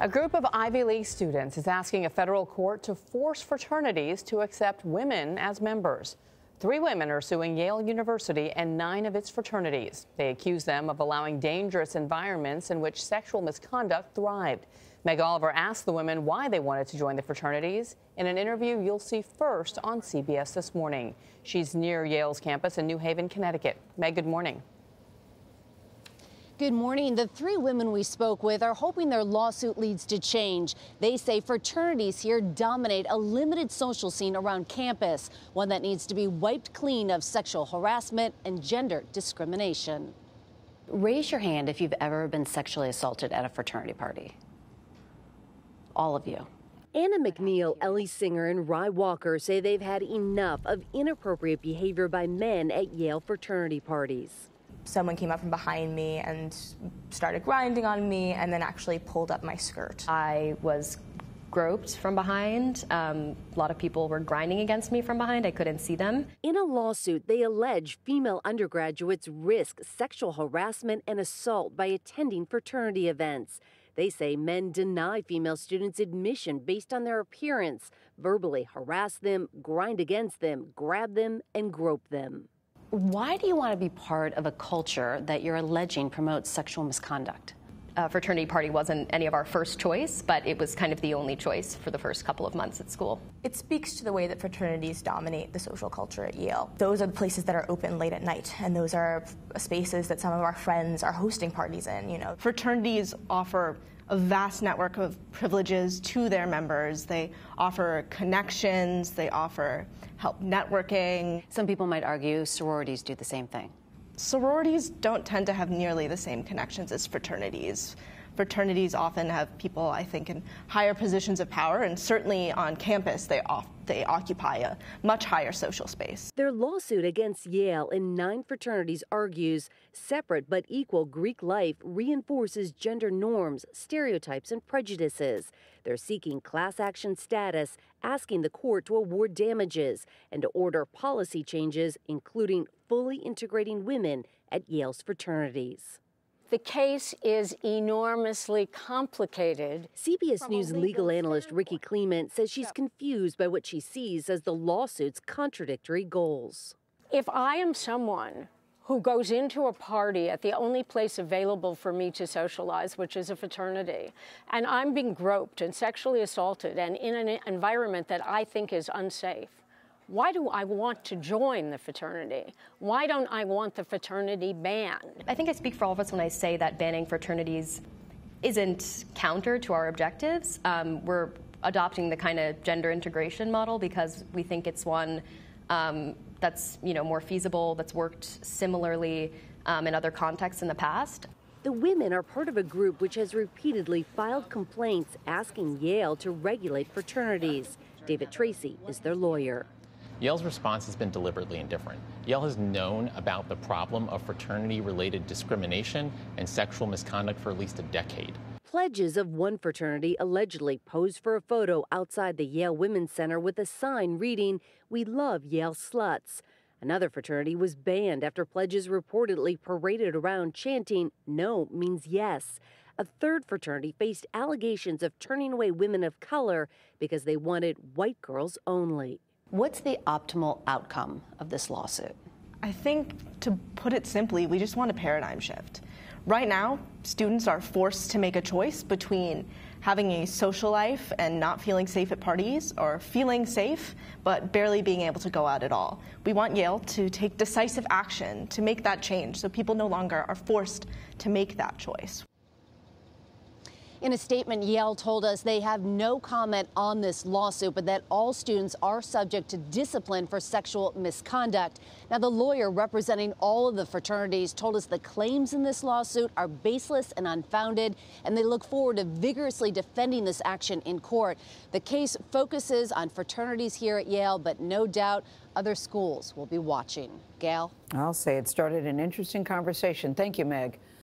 A group of Ivy League students is asking a federal court to force fraternities to accept women as members. 3 women are suing Yale University and 9 of its fraternities. They accuse them of allowing dangerous environments in which sexual misconduct thrived. Meg Oliver asked the women why they wanted to join the fraternities in an interview you'll see first on CBS This Morning. She's near Yale's campus in New Haven, Connecticut. Meg, good morning. Good morning. The 3 women we spoke with are hoping their lawsuit leads to change. They say fraternities here dominate a limited social scene around campus, one that needs to be wiped clean of sexual harassment and gender discrimination. Raise your hand if you've ever been sexually assaulted at a fraternity party. All of you. Anna McNeil, Ellie Singer, and Rye Walker say they've had enough of inappropriate behavior by men at Yale fraternity parties. Someone came up from behind me and started grinding on me and then actually pulled up my skirt. I was groped from behind. A lot of people were grinding against me from behind. I couldn't see them. In a lawsuit, they allege female undergraduates risk sexual harassment and assault by attending fraternity events. They say men deny female students admission based on their appearance, verbally harass them, grind against them, grab them, and grope them. Why do you want to be part of a culture that you're alleging promotes sexual misconduct? A fraternity party wasn't any of our first choice, but it was kind of the only choice for the first couple of months at school. It speaks to the way that fraternities dominate the social culture at Yale. Those are the places that are open late at night, and those are spaces that some of our friends are hosting parties in, you know. Fraternities offer a vast network of privileges to their members. They offer connections, they offer help networking. Some people might argue sororities do the same thing. Sororities don't tend to have nearly the same connections as fraternities. Fraternities often have people, I think, in higher positions of power, and certainly on campus they occupy a much higher social space. Their lawsuit against Yale and 9 fraternities argues separate but equal Greek life reinforces gender norms, stereotypes, and prejudices. They're seeking class action status, asking the court to award damages and to order policy changes, including fully integrating women at Yale's fraternities. The case is enormously complicated. CBS News legal analyst Ricky Clement says she's confused by what she sees as the lawsuit's contradictory goals. If I am someone who goes into a party at the only place available for me to socialize, which is a fraternity, and I'm being groped and sexually assaulted and in an environment that I think is unsafe, why do I want to join the fraternity? Why don't I want the fraternity banned? I think I speak for all of us when I say that banning fraternities isn't counter to our objectives. We're adopting the kind of gender integration model because we think it's one that's, you know, more feasible, that's worked similarly in other contexts in the past. The women are part of a group which has repeatedly filed complaints asking Yale to regulate fraternities. David Tracy is their lawyer. Yale's response has been deliberately indifferent. Yale has known about the problem of fraternity-related discrimination and sexual misconduct for at least a decade. Pledges of one fraternity allegedly posed for a photo outside the Yale Women's Center with a sign reading, "We love Yale sluts." Another fraternity was banned after pledges reportedly paraded around chanting, "No means yes." A third fraternity faced allegations of turning away women of color because they wanted white girls only. What's the optimal outcome of this lawsuit? I think, to put it simply, we just want a paradigm shift. Right now, students are forced to make a choice between having a social life and not feeling safe at parties, or feeling safe but barely being able to go out at all. We want Yale to take decisive action to make that change so people no longer are forced to make that choice. In a statement, Yale told us they have no comment on this lawsuit, but that all students are subject to discipline for sexual misconduct. Now, the lawyer representing all of the fraternities told us the claims in this lawsuit are baseless and unfounded, and they look forward to vigorously defending this action in court. The case focuses on fraternities here at Yale, but no doubt other schools will be watching. Gail? I'll say it started an interesting conversation. Thank you, Meg.